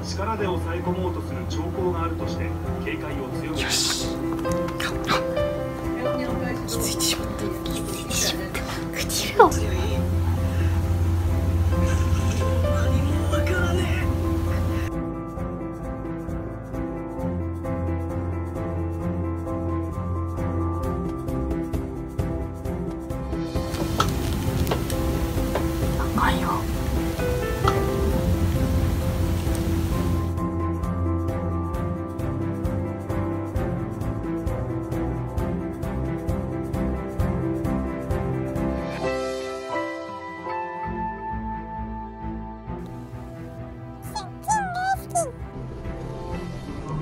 を力で抑え込もうとする兆候があるとして警戒を強めています。気づいてしまった。朽ちるよ。何もわからねえ。高いよ。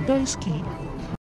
大好き。